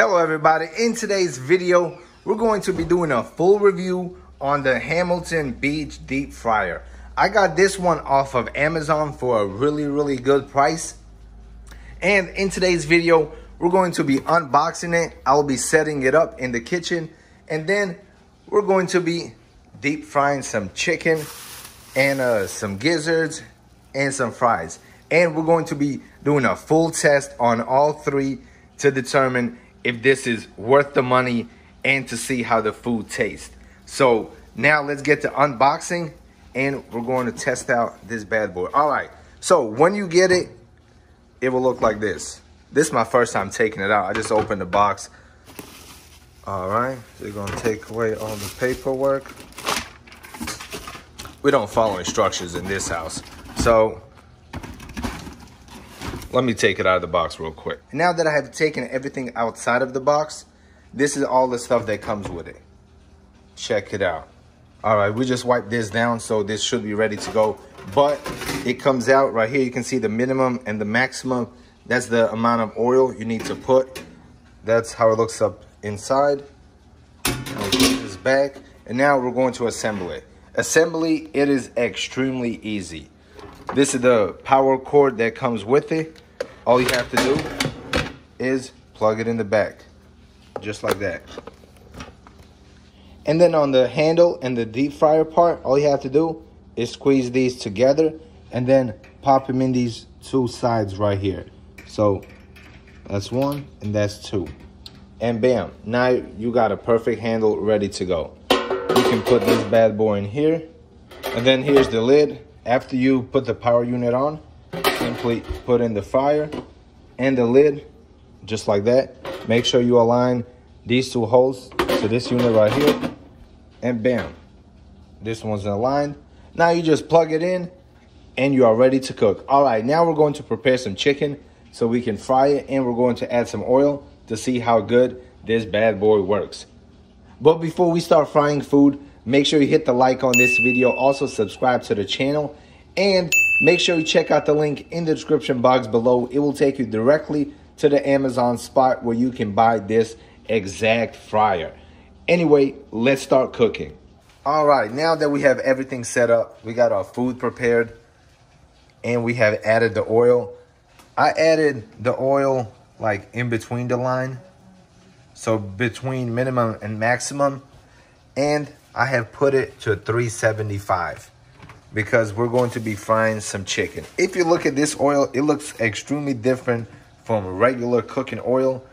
Hello everybody, in today's video we're going to be doing a full review on the Hamilton Beach deep fryer. I got this one off of Amazon for a really good price, and in today's video we're going to be unboxing it. I'll be setting it up in the kitchen, and then we're going to be deep frying some chicken and some gizzards and some fries, and we're going to be doing a full test on all three to determine if this is worth the money and to see how the food tastes. So now let's get to unboxing and we're going to test out this bad boy. All right, so when you get it, it will look like this. This is my first time taking it out. I just opened the box. All right, so you're gonna take away all the paperwork. We don't follow instructions in this house. So let me take it out of the box real quick. Now that I have taken everything outside of the box, this is all the stuff that comes with it. Check it out. All right, we just wiped this down, so this should be ready to go. But it comes out right here. You can see the minimum and the maximum. That's the amount of oil you need to put. That's how it looks up inside. I'll put this back. And now we're going to assemble it. Assembly, it is extremely easy. This is the power cord that comes with it. All you have to do is plug it in the back, just like that. And then on the handle and the deep fryer part, all you have to do is squeeze these together and then pop them in these two sides right here. So that's one and that's two. And bam, now you got a perfect handle ready to go. You can put this bad boy in here. And then here's the lid. After you put the power unit on, simply put in the fryer and the lid, just like that. Make sure you align these two holes to this unit right here, and bam, this one's aligned. Now you just plug it in and you are ready to cook. All right, now we're going to prepare some chicken so we can fry it, and we're going to add some oil to see how good this bad boy works. But before we start frying food, make sure you hit the like on this video. Also subscribe to the channel, and make sure you check out the link in the description box below. It will take you directly to the Amazon spot where you can buy this exact fryer. Anyway, let's start cooking. All right, now that we have everything set up, we got our food prepared and we have added the oil. I added the oil like in between the line. So between minimum and maximum, and I have put it to 375 because we're going to be frying some chicken. If you look at this oil, it looks extremely different from regular cooking oil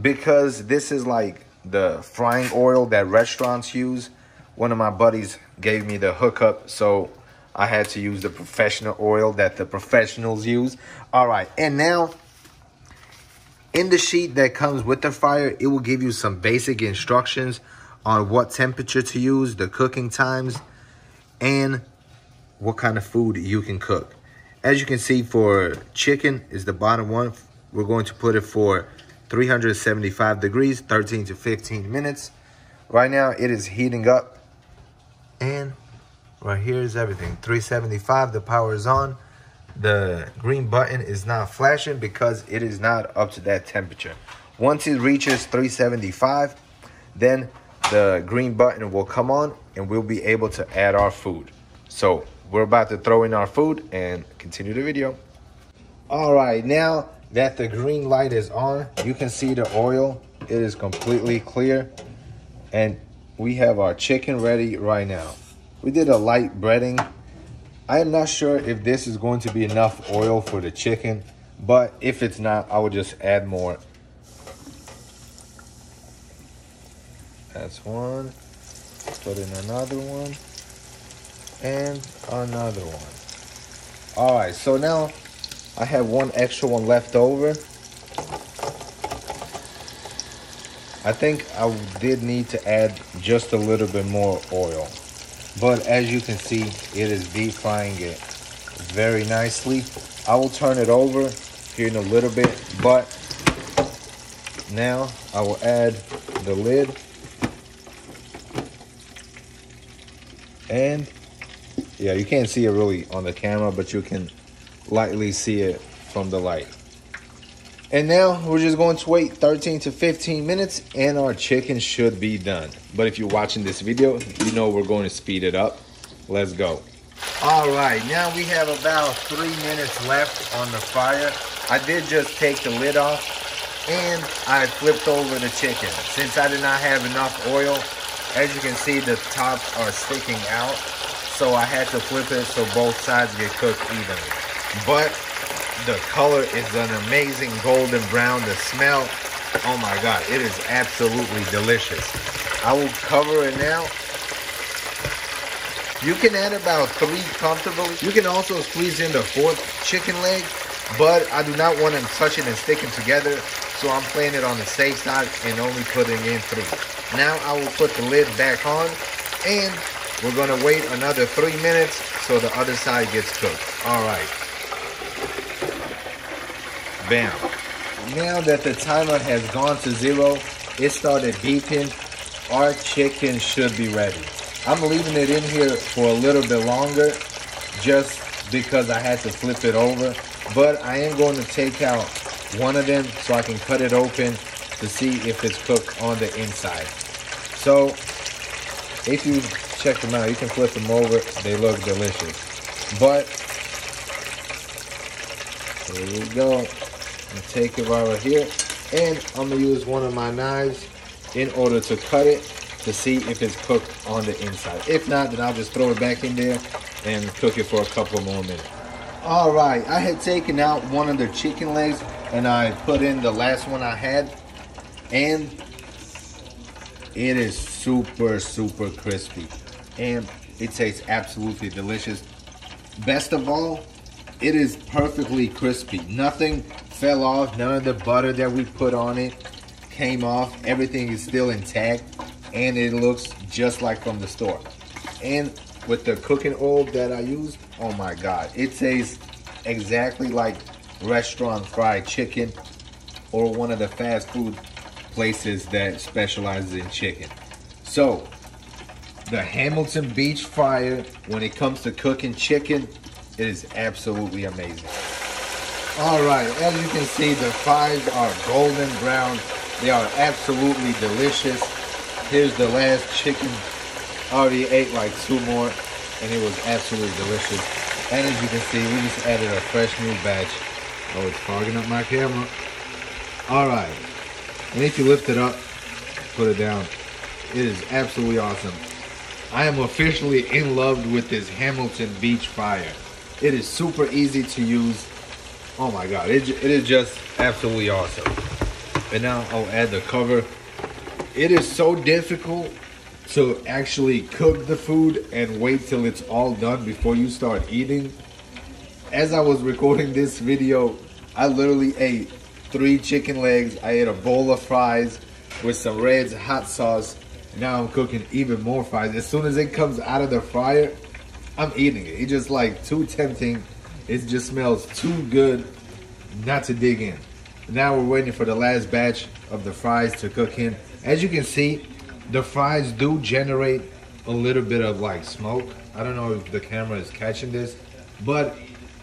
because this is like the frying oil that restaurants use. One of my buddies gave me the hookup, so I had to use the professional oil that the professionals use. All right, and now in the sheet that comes with the fryer, it will give you some basic instructions on what temperature to use, the cooking times, and what kind of food you can cook. As you can see, for chicken is the bottom one. We're going to put it for 375 degrees, 13 to 15 minutes. Right now it is heating up, and right here is everything. 375, the power is on. The green button is not flashing because it is not up to that temperature. Once it reaches 375, then the green button will come on and we'll be able to add our food. So we're about to throw in our food and continue the video. All right, now that the green light is on, you can see the oil. It is completely clear. And we have our chicken ready right now. We did a light breading. I am not sure if this is going to be enough oil for the chicken, but if it's not, I will just add more. That's one, put in another one, and another one. All right, so now I have one extra one left over. I think I did need to add just a little bit more oil. But as you can see, it is deep frying it very nicely. I will turn it over here in a little bit, but now I will add the lid. And yeah, you can't see it really on the camera, but you can lightly see it from the light. And now we're just going to wait 13 to 15 minutes and our chicken should be done. But if you're watching this video, you know we're going to speed it up. Let's go. All right, now we have about 3 minutes left on the fire. I did just take the lid off and I flipped over the chicken. Since I did not have enough oil, as you can see, the tops are sticking out. So I had to flip it so both sides get cooked evenly. But the color is an amazing golden brown. The smell, oh my God, it is absolutely delicious. I will cover it now. You can add about 3 comfortably. You can also squeeze in the 4th chicken leg, but I do not want them touching and sticking together, so I'm playing it on the safe side and only putting in 3. Now I will put the lid back on and we're gonna wait another 3 minutes so the other side gets cooked. All right. Bam. Now that the timer has gone to 0, it started beeping, our chicken should be ready. I'm leaving it in here for a little bit longer just because I had to flip it over, but I am going to take out one of them so I can cut it open to see if it's cooked on the inside. So if you check them out, you can flip them over, they look delicious. But here we go. I'm take it right here, and I'm gonna use one of my knives in order to cut it to see if it's cooked on the inside. If not, then I'll just throw it back in there and cook it for a couple more minutes. All right, I had taken out one of the chicken legs and I put in the last one I had, and it is super crispy and it tastes absolutely delicious. Best of all, it is perfectly crispy. Nothing fell off, none of the butter that we put on it came off. Everything is still intact and it looks just like from the store. And with the cooking oil that I used, oh my God, it tastes exactly like restaurant fried chicken or one of the fast food places that specializes in chicken. So the Hamilton Beach fryer, when it comes to cooking chicken, it is absolutely amazing. All right, as you can see, the fries are golden brown. They are absolutely delicious. Here's the last chicken. I already ate like 2 more and it was absolutely delicious. And as you can see, we just added a fresh new batch. Oh, it's fogging up my camera. All right, and if you lift it up, put it down. It is absolutely awesome. I am officially in love with this Hamilton Beach fryer. It is super easy to use. Oh my God, it is just absolutely awesome. And now I'll add the cover. It is so difficult to actually cook the food and wait till it's all done before you start eating. As I was recording this video, I literally ate 3 chicken legs. I ate a bowl of fries with some Reds hot sauce. Now I'm cooking even more fries. As soon as it comes out of the fryer, I'm eating it. It's just like too tempting. It just smells too good not to dig in. Now we're waiting for the last batch of the fries to cook in. As you can see, the fries do generate a little bit of like smoke. I don't know if the camera is catching this, but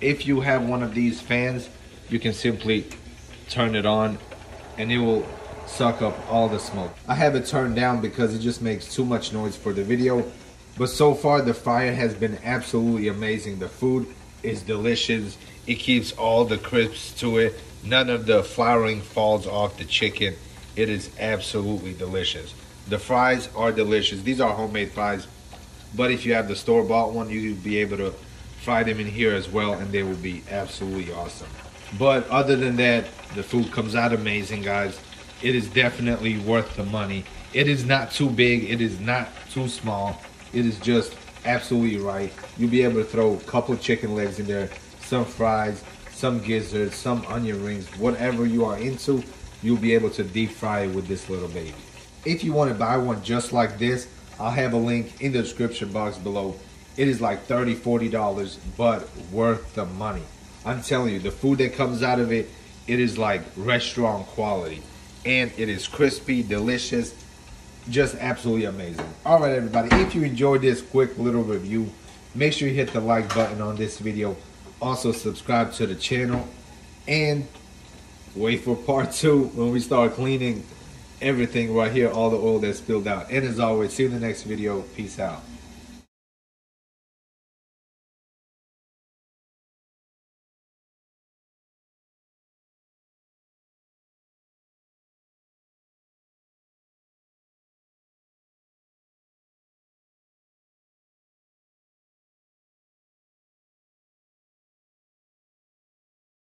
if you have one of these fans, you can simply turn it on and it will suck up all the smoke. I have it turned down because it just makes too much noise for the video, but so far the fryer has been absolutely amazing. The food is delicious. It keeps all the crisps to it. None of the flouring falls off the chicken. It is absolutely delicious. The fries are delicious. These are homemade fries, but if you have the store-bought one, you'll be able to fry them in here as well, and they will be absolutely awesome. But other than that, the food comes out amazing, guys. It is definitely worth the money. It is not too big. It is not too small. It is just absolutely right. You'll be able to throw a couple chicken legs in there, some fries, some gizzards, some onion rings, whatever you are into. You'll be able to deep fry it with this little baby. If you want to buy one just like this, I'll have a link in the description box below. It is like $30, $40, but worth the money. I'm telling you, the food that comes out of it, it is like restaurant quality. And it is crispy, delicious, just absolutely amazing. All right, everybody, if you enjoyed this quick little review, make sure you hit the like button on this video. Also, subscribe to the channel and Wait for part two when we start cleaning everything right here, all the oil that's spilled out. And as always, see you in the next video. Peace out.